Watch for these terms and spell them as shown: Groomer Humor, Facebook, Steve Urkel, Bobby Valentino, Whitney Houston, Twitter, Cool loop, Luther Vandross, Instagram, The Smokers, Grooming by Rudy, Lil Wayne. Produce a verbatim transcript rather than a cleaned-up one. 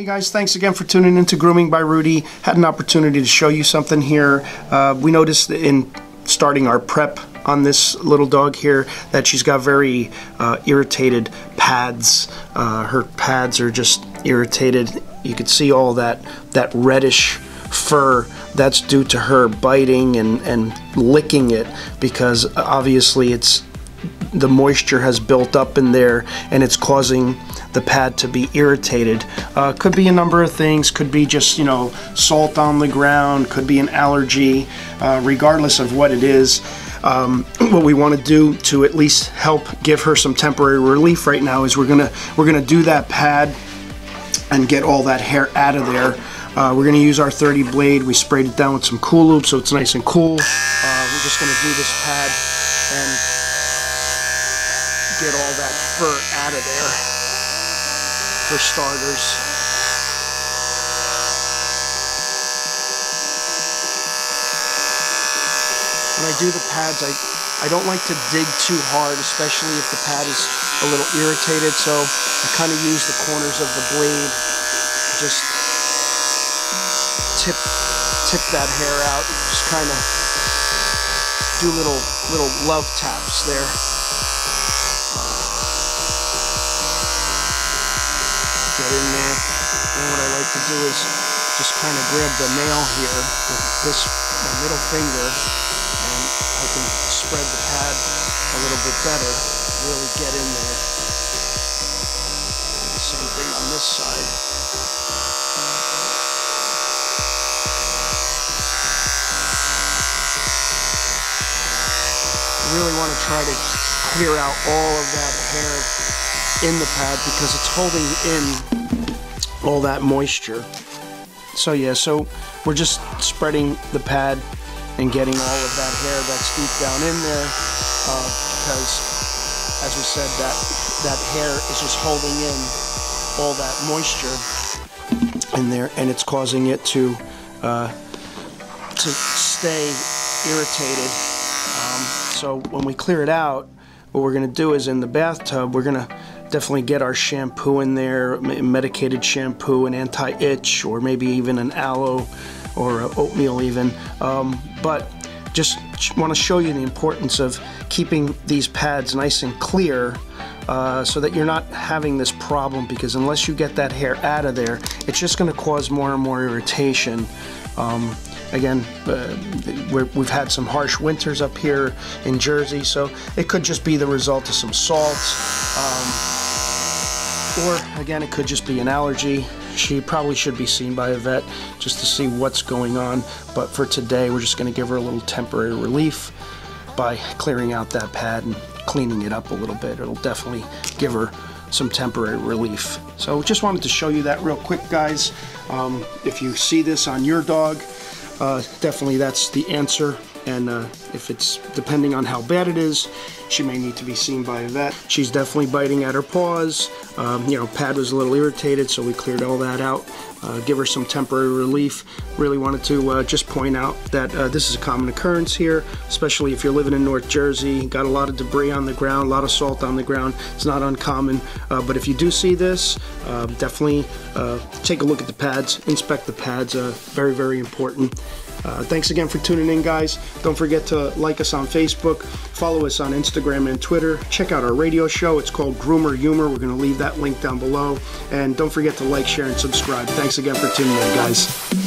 Hey guys, thanks again for tuning in to Grooming by Rudy. Had an opportunity to show you something here. Uh, we noticed in starting our prep on this little dog here that she's got very uh, irritated pads. Uh, her pads are just irritated. You can see all that, that reddish fur. That's due to her biting and, and licking it, because obviously it's the moisture has built up in there and it's causing the pad to be irritated. Uh, could be a number of things. Could be just, you know, salt on the ground, could be an allergy. Uh, regardless of what it is, um, what we want to do to at least help give her some temporary relief right now is we're gonna we're gonna do that pad and get all that hair out of there. Uh, we're gonna use our thirty blade. We sprayed it down with some Cool Loop so it's nice and cool. Uh, we're just gonna do this pad and get all that fur out of there, for starters. When I do the pads, I, I don't like to dig too hard, especially if the pad is a little irritated, so I kind of use the corners of the blade, just tip, tip that hair out, just kind of do little, little love taps there. In there, and what I like to do is just kind of grab the nail here with this, my middle finger, and I can spread the pad a little bit better, really get in there. And same thing on this side. I really want to try to clear out all of that hair in the pad because it's holding in all that moisture. So yeah, so we're just spreading the pad and getting all of that hair that's deep down in there, uh, because as we said, that that hair is just holding in all that moisture in there, and it's causing it to uh, to stay irritated. Um, so when we clear it out, what we're gonna do is in the bathtub, we're gonna definitely get our shampoo in there, medicated shampoo, an anti-itch, or maybe even an aloe or oatmeal even. Um, but just want to show you the importance of keeping these pads nice and clear, uh, so that you're not having this problem, because unless you get that hair out of there, it's just going to cause more and more irritation. Um, Again, uh, we're, we've had some harsh winters up here in Jersey, so it could just be the result of some salt. Um, or, again, it could just be an allergy. She probably should be seen by a vet just to see what's going on. But for today, we're just going to give her a little temporary relief by clearing out that pad and cleaning it up a little bit. It'll definitely give her some temporary relief. So just wanted to show you that real quick, guys. Um, if you see this on your dog, Uh, definitely that's the answer, and uh, if it's depending on how bad it is, she may need to be seen by a vet. She's definitely biting at her paws. Um, you know, pad was a little irritated, so we cleared all that out, uh, give her some temporary relief. Really wanted to uh, just point out that uh, this is a common occurrence here, especially if you're living in North Jersey, got a lot of debris on the ground, a lot of salt on the ground. It's not uncommon, uh, but if you do see this, uh, definitely uh, take a look at the pads, inspect the pads, uh, very, very important. Uh, thanks again for tuning in, guys. Don't forget to like us on Facebook, follow us on Instagram and Twitter. Check out our radio show. It's called Groomer Humor. We're going to leave that link down below. And don't forget to like, share, and subscribe. Thanks again for tuning in, guys.